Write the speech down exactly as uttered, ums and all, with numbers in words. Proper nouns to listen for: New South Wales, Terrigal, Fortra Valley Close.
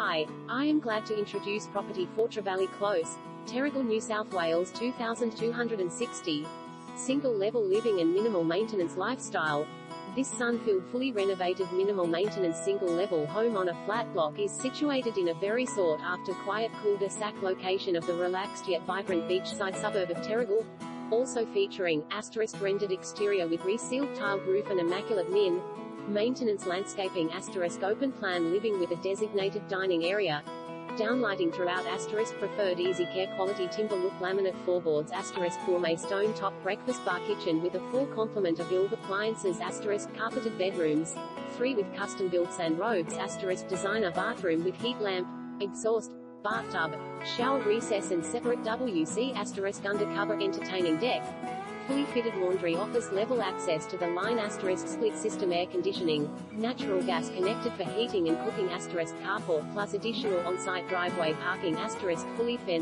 Hi, I am glad to introduce property Fortra Valley Close, Terrigal, New South Wales two thousand two hundred sixty. Single level living and minimal maintenance lifestyle. This sun-filled fully renovated minimal maintenance single level home on a flat block is situated in a very sought after quiet cul-de-sac location of the relaxed yet vibrant beachside suburb of Terrigal. Also featuring, asterisk rendered exterior with resealed tiled roof and immaculate min. Maintenance landscaping asterisk open plan living with a designated dining area. Downlighting throughout asterisk preferred easy care quality timber look laminate floorboards asterisk gourmet stone top breakfast bar kitchen with a full complement of build appliances asterisk carpeted bedrooms, three with custom built sand robes asterisk designer bathroom with heat lamp, exhaust, bathtub, shower recess and separate W C asterisk undercover entertaining deck. Fully fitted laundry office level access to the line asterisk split system air conditioning, natural gas connected for heating and cooking asterisk carport plus additional on-site driveway parking asterisk fully fenced.